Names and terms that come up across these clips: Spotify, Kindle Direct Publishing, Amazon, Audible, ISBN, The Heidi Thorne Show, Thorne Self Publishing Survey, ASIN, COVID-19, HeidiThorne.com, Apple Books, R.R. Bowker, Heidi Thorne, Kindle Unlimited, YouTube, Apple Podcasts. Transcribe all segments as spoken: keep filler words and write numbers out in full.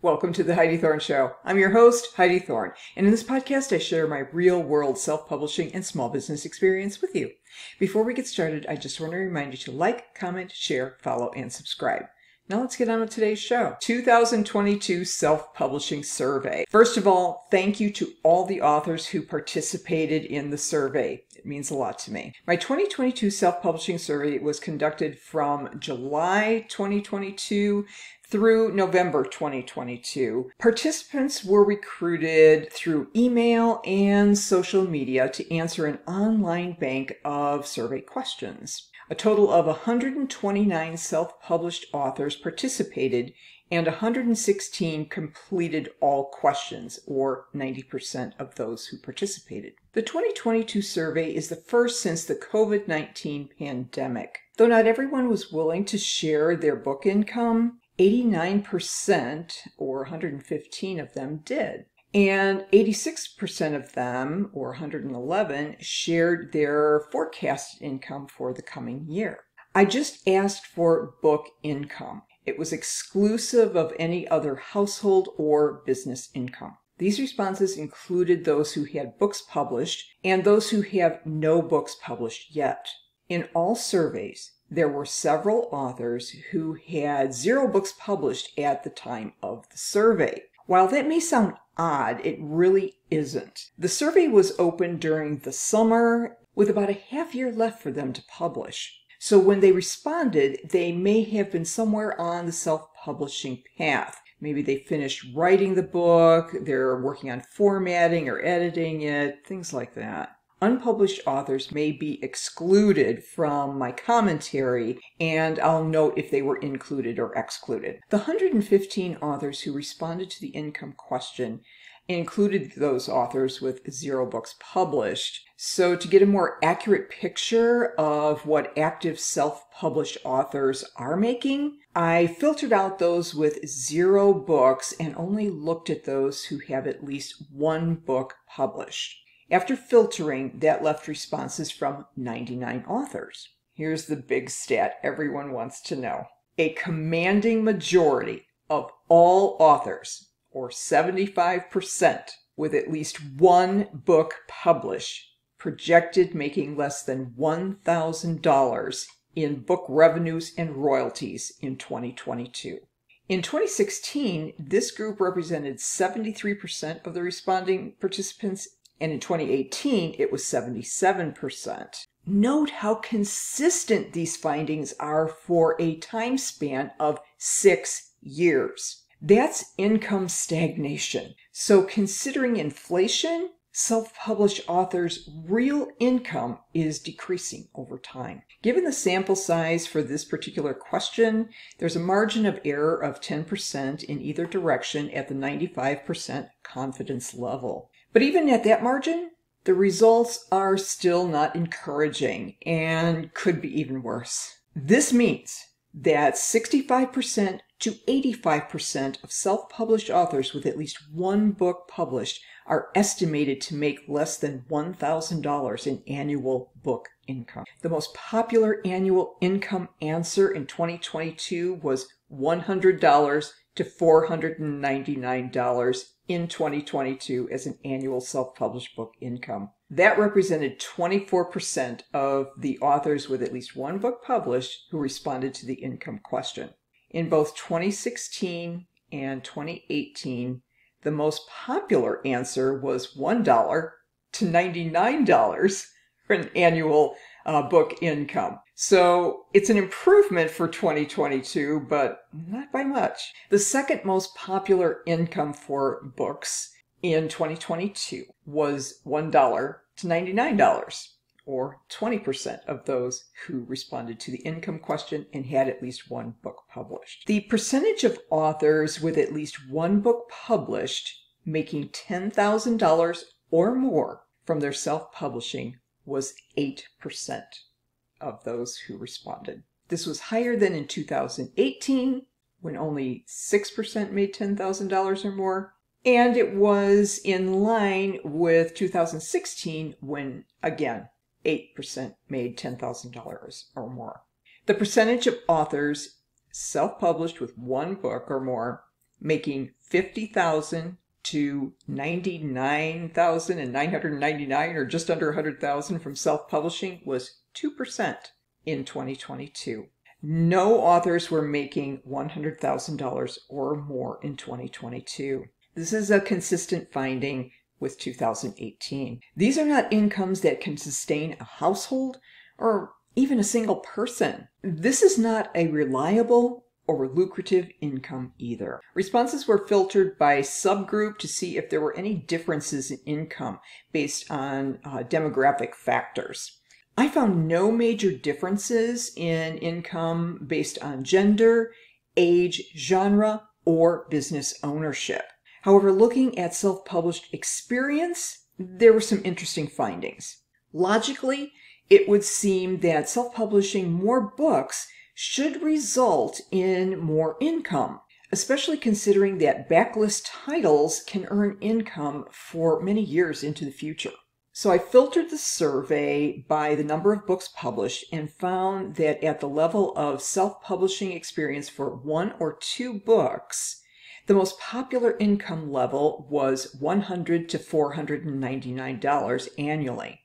Welcome to The Heidi Thorne Show. I'm your host, Heidi Thorne, and in this podcast I share my real-world self-publishing and small business experience with you. Before we get started, I just want to remind you to like, comment, share, follow, and subscribe. Now let's get on with today's show. twenty twenty-two Self-Publishing Survey. First of all, thank you to all the authors who participated in the survey. It means a lot to me. My twenty twenty-two Self-Publishing Survey was conducted from July twenty twenty-two through November twenty twenty-two. Participants were recruited through email and social media to answer an online bank of survey questions. A total of one hundred twenty-nine self-published authors participated and one hundred sixteen completed all questions, or ninety percent of those who participated. The twenty twenty-two survey is the first since the COVID nineteen pandemic. Though not everyone was willing to share their book income, eighty-nine percent, or one hundred fifteen of them, did. And eighty-six percent of them, or one hundred eleven, shared their forecasted income for the coming year. I just asked for book income. It was exclusive of any other household or business income. These responses included those who had books published and those who have no books published yet. In all surveys, there were several authors who had zero books published at the time of the survey. While that may sound odd, it really isn't. The survey was open during the summer with about a half year left for them to publish. So when they responded, they may have been somewhere on the self-publishing path. Maybe they finished writing the book, they're working on formatting or editing it, things like that. Unpublished authors may be excluded from my commentary, and I'll note if they were included or excluded. The one hundred fifteen authors who responded to the income question included those authors with zero books published. So to get a more accurate picture of what active self-published authors are making, I filtered out those with zero books and only looked at those who have at least one book published. After filtering, that left responses from ninety-nine authors. Here's the big stat everyone wants to know. A commanding majority of all authors, or seventy-five percent, with at least one book published, projected making less than one thousand dollars in book revenues and royalties in twenty twenty-two. In twenty sixteen, this group represented seventy-three percent of the responding participants, and in twenty eighteen, it was seventy-seven percent. Note how consistent these findings are for a time span of six years. That's income stagnation. So considering inflation, self-published authors' real income is decreasing over time. Given the sample size for this particular question, there's a margin of error of ten percent in either direction at the ninety-five percent confidence level. But even at that margin, the results are still not encouraging and could be even worse. This means that sixty-five percent to eighty-five percent of self-published authors with at least one book published are estimated to make less than one thousand dollars in annual book income. The most popular annual income answer in twenty twenty-two was one hundred dollars to four hundred ninety-nine dollars in twenty twenty-two as an annual self-published book income. That represented twenty-four percent of the authors with at least one book published who responded to the income question. In both twenty sixteen and twenty eighteen, the most popular answer was one dollar to ninety-nine dollars for an annual uh, book income. So it's an improvement for twenty twenty-two, but not by much. The second most popular income for books in twenty twenty-two was one dollar to ninety-nine dollars, or twenty percent of those who responded to the income question and had at least one book published. The percentage of authors with at least one book published making ten thousand dollars or more from their self-publishing was eight percent. Of those who responded. This was higher than in two thousand eighteen, when only six percent made ten thousand dollars or more, and it was in line with two thousand sixteen, when, again, eight percent made ten thousand dollars or more. The percentage of authors self-published with one book or more making fifty thousand dollars to ninety-nine thousand nine hundred ninety-nine dollars, or just under one hundred thousand dollars from self-publishing, was two percent in twenty twenty-two. No authors were making one hundred thousand dollars or more in twenty twenty-two. This is a consistent finding with two thousand eighteen. These are not incomes that can sustain a household or even a single person. This is not a reliable or lucrative income either. Responses were filtered by subgroup to see if there were any differences in income based on uh, demographic factors. I found no major differences in income based on gender, age, genre, or business ownership. However, looking at self-published experience, there were some interesting findings. Logically, it would seem that self-publishing more books should result in more income, especially considering that backlist titles can earn income for many years into the future. So I filtered the survey by the number of books published and found that at the level of self-publishing experience for one or two books, the most popular income level was one hundred dollars to four hundred ninety-nine dollars annually.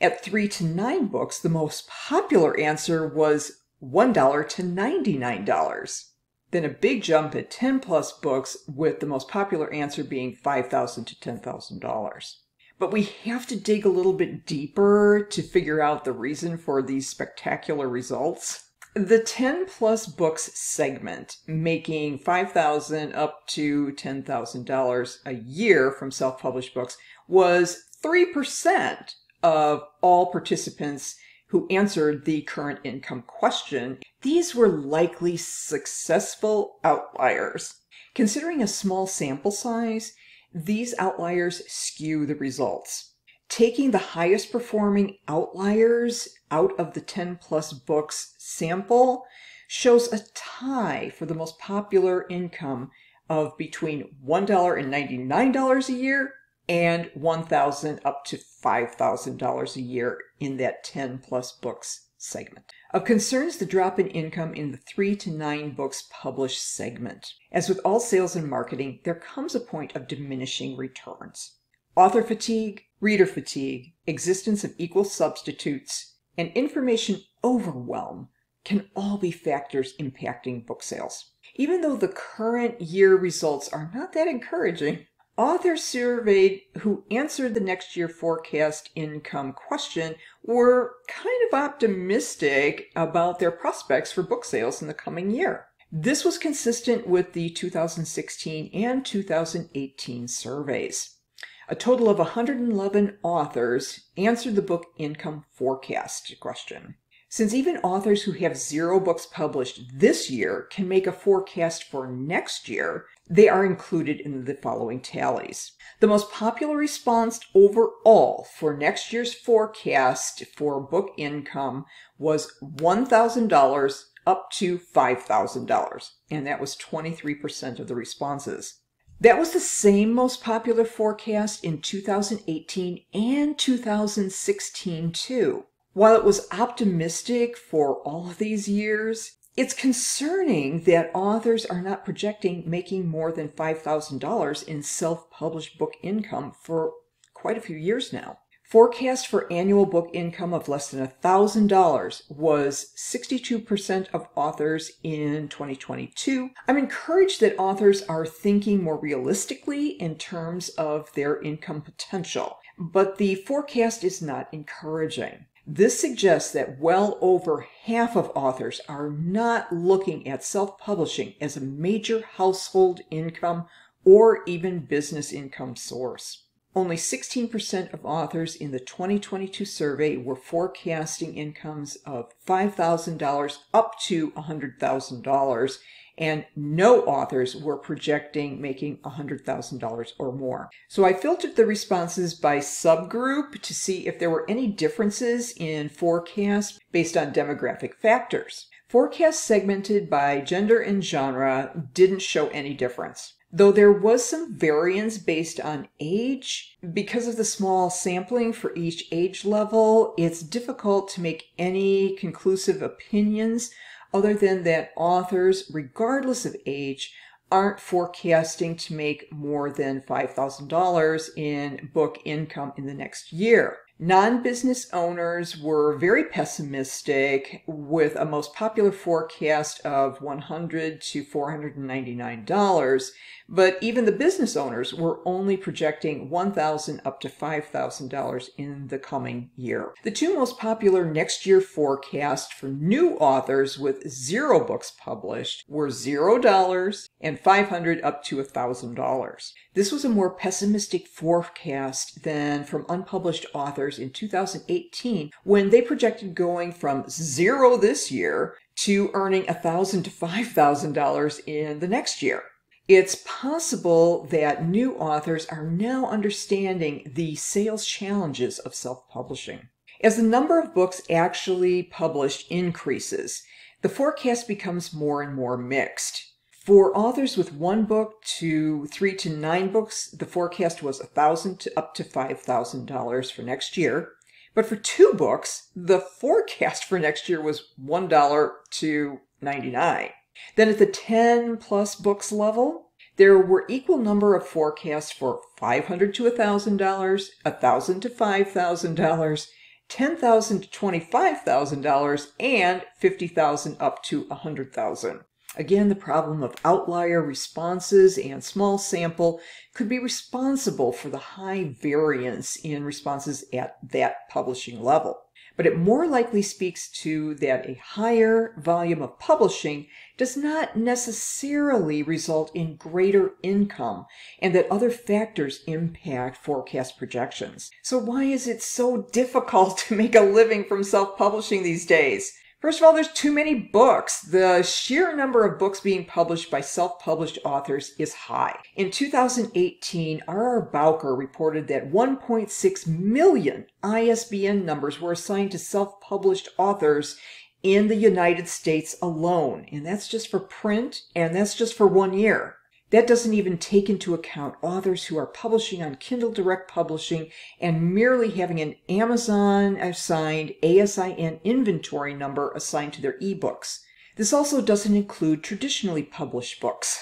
At three to nine books, the most popular answer was one dollar to ninety-nine dollars. Then a big jump at ten plus books, with the most popular answer being five thousand dollars to ten thousand dollars. But we have to dig a little bit deeper to figure out the reason for these spectacular results. The ten plus books segment, making five thousand dollars up to ten thousand dollars a year from self-published books, was three percent of all participants who answered the current income question. These were likely successful outliers. Considering a small sample size, these outliers skew the results. Taking the highest performing outliers out of the ten plus books sample shows a tie for the most popular income of between one dollar and ninety-nine dollars a year and one thousand dollars up to five thousand dollars a year in that ten plus books segment. Of concern is the drop in income in the three to nine books published segment. As with all sales and marketing, there comes a point of diminishing returns. Author fatigue, reader fatigue, existence of equal substitutes, and information overwhelm can all be factors impacting book sales. Even though the current year results are not that encouraging, authors surveyed who answered the next year forecast income question were kind of optimistic about their prospects for book sales in the coming year. This was consistent with the two thousand sixteen and two thousand eighteen surveys. A total of one hundred eleven authors answered the book income forecast question. Since even authors who have zero books published this year can make a forecast for next year, they are included in the following tallies. The most popular response overall for next year's forecast for book income was one thousand dollars up to five thousand dollars, and that was twenty-three percent of the responses. That was the same most popular forecast in two thousand eighteen and two thousand sixteen too. While it was optimistic for all of these years, it's concerning that authors are not projecting making more than five thousand dollars in self-published book income for quite a few years now. Forecast for annual book income of less than one thousand dollars was sixty-two percent of authors in twenty twenty-two. I'm encouraged that authors are thinking more realistically in terms of their income potential, but the forecast is not encouraging. This suggests that well over half of authors are not looking at self-publishing as a major household income or even business income source. Only sixteen percent of authors in the twenty twenty-two survey were forecasting incomes of five thousand dollars up to one hundred thousand dollars, and no authors were projecting making one hundred thousand dollars or more. So I filtered the responses by subgroup to see if there were any differences in forecasts based on demographic factors. Forecasts segmented by gender and genre didn't show any difference, though there was some variance based on age. Because of the small sampling for each age level, it's difficult to make any conclusive opinions other than that authors, regardless of age, aren't forecasting to make more than five thousand dollars in book income in the next year. Non-business owners were very pessimistic, with a most popular forecast of one hundred to four hundred ninety-nine dollars, but even the business owners were only projecting one thousand up to five thousand dollars in the coming year. The two most popular next year forecasts for new authors with zero books published were zero dollars and five hundred up to one thousand dollars. This was a more pessimistic forecast than from unpublished authors in two thousand eighteen, when they projected going from zero this year to earning one thousand to five thousand dollars in the next year. It's possible that new authors are now understanding the sales challenges of self-publishing. As the number of books actually published increases, the forecast becomes more and more mixed. For authors with one book to three to nine books, the forecast was one thousand to up to five thousand dollars for next year. But for two books, the forecast for next year was one dollar to ninety-nine cents. Then at the ten plus books level, there were equal number of forecasts for five hundred to one thousand dollars, one thousand to five thousand dollars, ten thousand to twenty-five thousand dollars, and fifty thousand up to one hundred thousand dollars. Again, the problem of outlier responses and small sample could be responsible for the high variance in responses at that publishing level. But it more likely speaks to that a higher volume of publishing does not necessarily result in greater income, and that other factors impact forecast projections. So why is it so difficult to make a living from self-publishing these days? First of all, there's too many books. The sheer number of books being published by self-published authors is high. In two thousand eighteen, R R. Bowker reported that one point six million I S B N numbers were assigned to self-published authors in the United States alone. And that's just for print, and that's just for one year. That doesn't even take into account authors who are publishing on Kindle Direct Publishing and merely having an Amazon assigned A S I N inventory number assigned to their ebooks. This also doesn't include traditionally published books.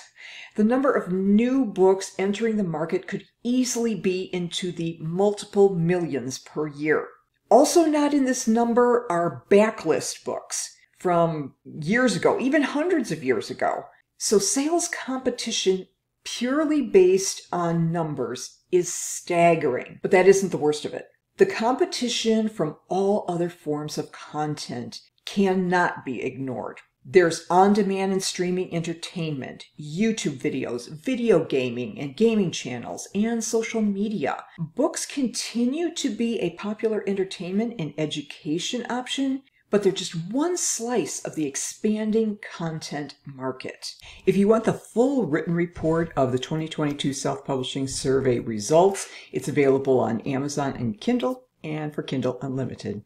The number of new books entering the market could easily be into the multiple millions per year. Also not in this number are backlist books from years ago, even hundreds of years ago. So sales competition purely based on numbers is staggering, but that isn't the worst of it. The competition from all other forms of content cannot be ignored. There's on-demand and streaming entertainment, YouTube videos, video gaming and gaming channels, and social media. Books continue to be a popular entertainment and education option, but they're just one slice of the expanding content market. If you want the full written report of the twenty twenty-two Self-Publishing Survey results, it's available on Amazon and Kindle, and for Kindle Unlimited.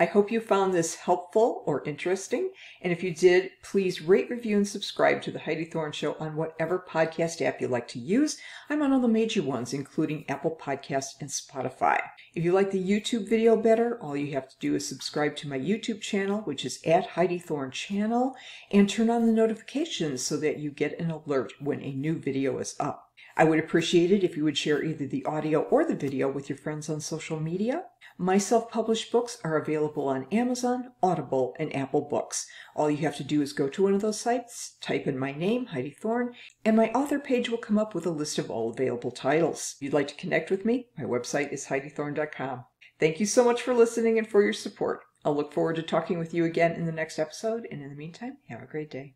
I hope you found this helpful or interesting, and if you did, please rate, review, and subscribe to The Heidi Thorne Show on whatever podcast app you like to use. I'm on all the major ones, including Apple Podcasts and Spotify. If you like the YouTube video better, all you have to do is subscribe to my YouTube channel, which is at Heidi Thorne Channel, and turn on the notifications so that you get an alert when a new video is up. I would appreciate it if you would share either the audio or the video with your friends on social media. My self-published books are available on Amazon, Audible, and Apple Books. All you have to do is go to one of those sites, type in my name, Heidi Thorne, and my author page will come up with a list of all available titles. If you'd like to connect with me, my website is Heidi Thorne dot com. Thank you so much for listening and for your support. I'll look forward to talking with you again in the next episode, and in the meantime, have a great day.